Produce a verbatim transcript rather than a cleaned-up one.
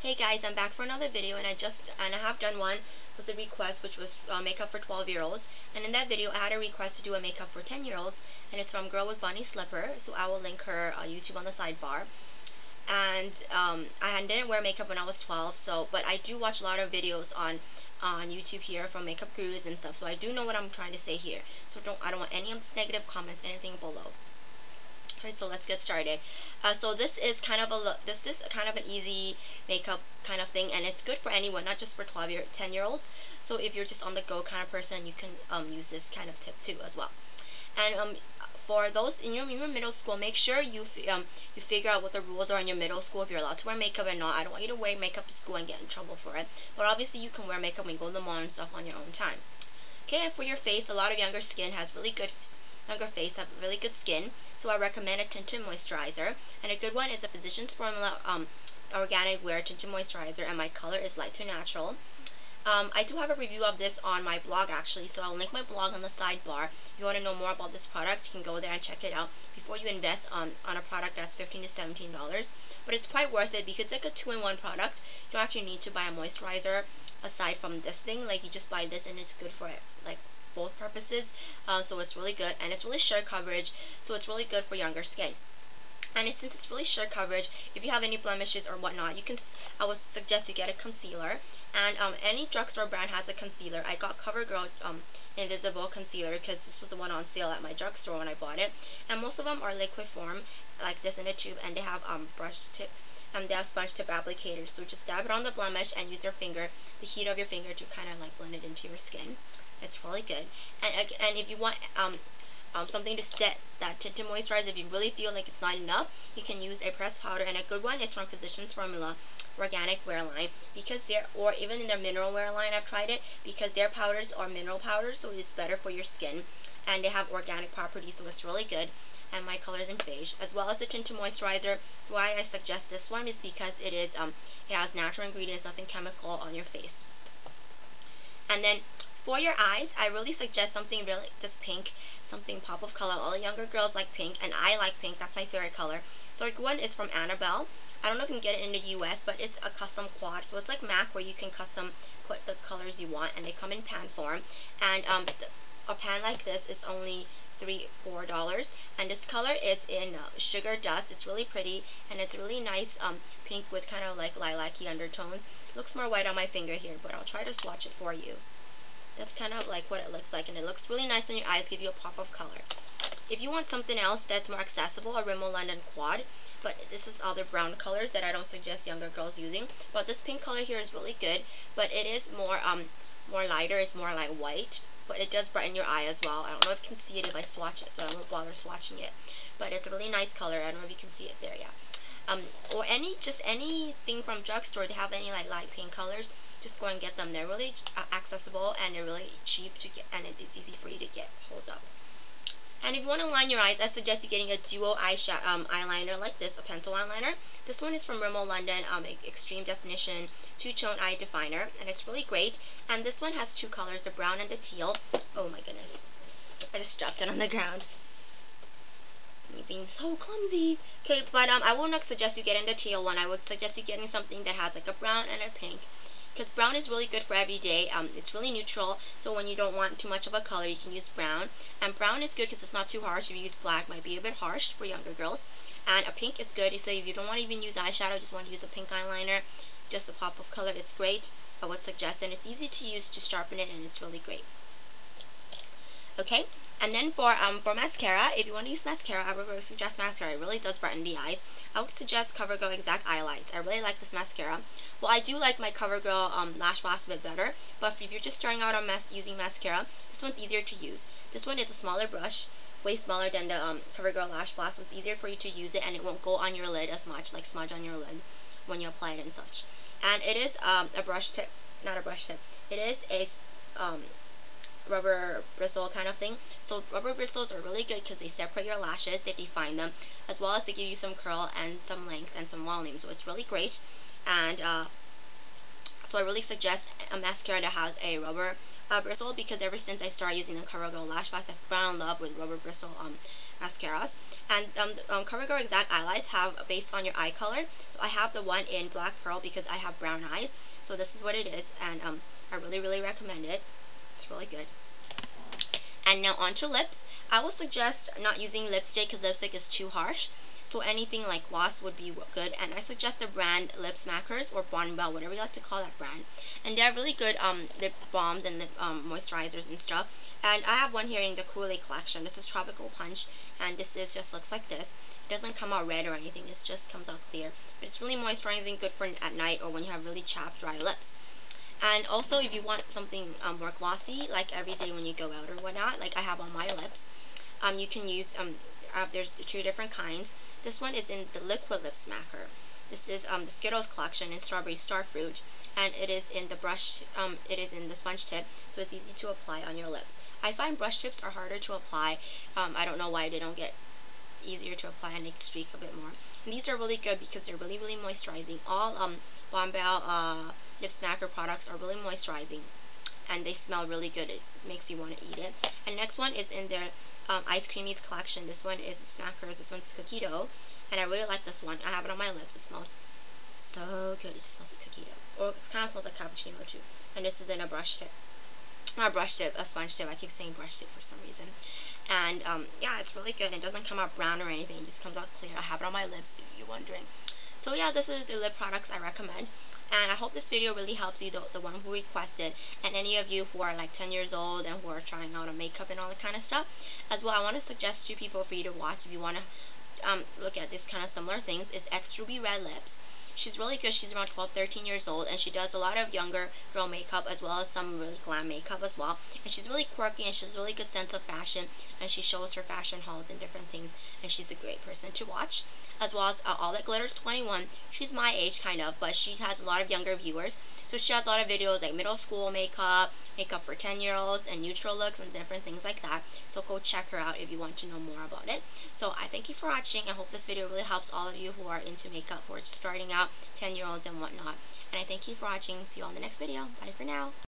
Hey guys, I'm back for another video, and I just and I have done one was a request, which was uh, makeup for twelve year olds, and in that video I had a request to do a makeup for ten year olds, and it's from Girl with Bunny Slipper, so I will link her uh, YouTube on the sidebar. And um, I didn't wear makeup when I was twelve, so but I do watch a lot of videos on on YouTube here from makeup gurus and stuff, so I do know what I'm trying to say here. So don't I don't want any negative comments, anything below. Okay, so let's get started. Uh, so this is kind of a this is kind of an easy makeup kind of thing, and it's good for anyone, not just for twelve year ten year olds. So if you're just on the go kind of person, you can um, use this kind of tip too as well. And um, for those in your, in your middle school, make sure you f um you figure out what the rules are in your middle school, if you're allowed to wear makeup or not. I don't want you to wear makeup to school and get in trouble for it, but obviously you can wear makeup when you go to the mall and stuff on your own time. Okay, and for your face, a lot of younger skin has really good younger face have really good skin. So I recommend a tinted moisturizer, and a good one is a Physicians Formula um, Organic Wear tinted moisturizer, and my color is light to natural. Um, I do have a review of this on my blog actually, so I'll link my blog on the sidebar. If you want to know more about this product, you can go there and check it out before you invest on, on a product that's fifteen to seventeen dollars. But it's quite worth it because it's like a two in one product. You don't actually need to buy a moisturizer aside from this thing. Like, you just buy this and it's good for it. Like, both purposes, uh, so it's really good, and it's really sheer coverage, so it's really good for younger skin. And it, since it's really sheer coverage, if you have any blemishes or whatnot, you can. I would suggest you get a concealer, and um, any drugstore brand has a concealer. I got CoverGirl um, Invisible Concealer because this was the one on sale at my drugstore when I bought it, and most of them are liquid form, like this in a tube, and they have um brush tip, um they have sponge tip applicators. So just dab it on the blemish and use your finger, the heat of your finger, to kind of like blend it into your skin. It's really good. And and if you want um, um something to set that tinted moisturizer, if you really feel like it's not enough, you can use a pressed powder. And a good one is from Physicians Formula Organic Wear line, because they're, or even in their Mineral Wear line, I've tried it, because their powders are mineral powders, so it's better for your skin, and they have organic properties, so it's really good. And my color is in beige, as well as the tinted moisturizer. Why I suggest this one is because it is um it has natural ingredients, nothing chemical on your face. And then for your eyes, I really suggest something really just pink, something pop of color. All the younger girls like pink, and I like pink. That's my favorite color. So the one is from Annabelle. I don't know if you can get it in the U S, but it's a custom quad. So it's like MAC, where you can custom put the colors you want, and they come in pan form. And um, a pan like this is only three, four dollars. And this color is in uh, Sugar Dust. It's really pretty, and it's really nice um, pink with kind of like lilac-y undertones. It looks more white on my finger here, but I'll try to swatch it for you. That's kind of like what it looks like, and it looks really nice on your eyes, give you a pop of color. If you want something else that's more accessible, a Rimmel London quad, but this is other brown colors that I don't suggest younger girls using. But this pink color here is really good, but it is more um more lighter, it's more like white, but it does brighten your eye as well. I don't know if you can see it if I swatch it, so I won't bother swatching it. But it's a really nice color. I don't know if you can see it there, yeah. Um, or any, just anything from drugstore, they have any like light pink colors, just go and get them. They're really uh, accessible, and they're really cheap to get, and it's easy for you to get hold of. And if you want to line your eyes, I suggest you getting a duo eyeshadow um, eyeliner like this, a pencil eyeliner. This one is from Rimmel London, um, Extreme Definition Two-Tone Eye Definer, and it's really great. And this one has two colors, the brown and the teal. Oh my goodness, I just dropped it on the ground. You're being so clumsy. Okay, but um, I would not suggest you getting the teal one. I would suggest you getting something that has like a brown and a pink, because brown is really good for every day. Um, it's really neutral, so when you don't want too much of a color, you can use brown. And brown is good because it's not too harsh. If you use black, it might be a bit harsh for younger girls. And a pink is good. So if you don't want to even use eyeshadow, just want to use a pink eyeliner, just a pop of color, it's great. I would suggest, and it's easy to use to sharpen it, and it's really great. Okay. And then for um for mascara, if you want to use mascara, I would suggest mascara. It really does brighten the eyes. I would suggest CoverGirl Exact Eyelights. I really like this mascara. Well, I do like my CoverGirl um, Lash Blast a bit better, but if you're just starting out on mas using mascara, this one's easier to use. This one is a smaller brush, way smaller than the um, CoverGirl Lash Blast, so it's easier for you to use it, and it won't go on your lid as much, like smudge on your lid when you apply it and such. And it is um, a brush tip, not a brush tip, it is a um, rubber bristle kind of thing. So rubber bristles are really good because they separate your lashes, they define them, as well as they give you some curl and some length and some volume, so it's really great. And uh, so I really suggest a mascara that has a rubber uh, bristle, because ever since I started using the CoverGirl Lash Blast, I've fallen in love with rubber bristle um, mascaras. And um, um, CoverGirl Exact Eyelights have based on your eye color. So I have the one in Black Pearl because I have brown eyes. So this is what it is, and um, I really, really recommend it. It's really good. And now onto lips. I would suggest not using lipstick because lipstick is too harsh. So anything like gloss would be good. And I suggest the brand Lip Smackers or Bonnebel, whatever you like to call that brand. And they are really good um, lip balms and lip um, moisturizers and stuff. And I have one here in the Kool-Aid collection. This is Tropical Punch, and this is just looks like this. It doesn't come out red or anything. It just comes out clear. But it's really moisturizing, good for at night or when you have really chapped, dry lips. And also, if you want something um, more glossy, like every day when you go out or whatnot, like I have on my lips, um, you can use, um, uh, there's two different kinds. This one is in the Liquid Lip Smacker. This is um, the Skittles collection in Strawberry Starfruit, and it is in the brush, um, it is in the sponge tip, so it's easy to apply on your lips. I find brush tips are harder to apply. Um, I don't know why. They don't get easier to apply and they streak a bit more. And these are really good because they're really, really moisturizing. All um, Bonnebel uh, Lip Smacker products are really moisturizing, and they smell really good. It makes you want to eat it. And next one is in their Um, Ice Creamies collection. This one is Smackers, this one's Coquito, and I really like this one. I have it on my lips. It smells so good. It just smells like Coquito, or it kind of smells like cappuccino too. And this is in a brush tip, not a brush tip, a sponge tip. I keep saying brush tip for some reason. And um, yeah, it's really good. It doesn't come out brown or anything. It just comes out clear. I have it on my lips, if you're wondering. So yeah, this is the lip products I recommend. And I hope this video really helps you, the, the one who requested, and any of you who are like ten years old and who are trying out on makeup and all that kind of stuff. As well, I want to suggest two people for you to watch if you want to um, look at this kind of similar things. It's XRuby Red Lips. She's really good. She's around twelve, thirteen years old, and she does a lot of younger girl makeup as well as some really glam makeup as well. And she's really quirky, and she has a really good sense of fashion, and she shows her fashion hauls and different things, and she's a great person to watch. As well as uh, All That Glitters twenty-one. She's my age, kind of, but she has a lot of younger viewers. So she has a lot of videos like middle school makeup, makeup for ten-year-olds, and neutral looks, and different things like that. So go check her out if you want to know more about it. So I thank you for watching. I hope this video really helps all of you who are into makeup, who are just starting out, ten-year-olds and whatnot. And I thank you for watching. See you on the next video. Bye for now.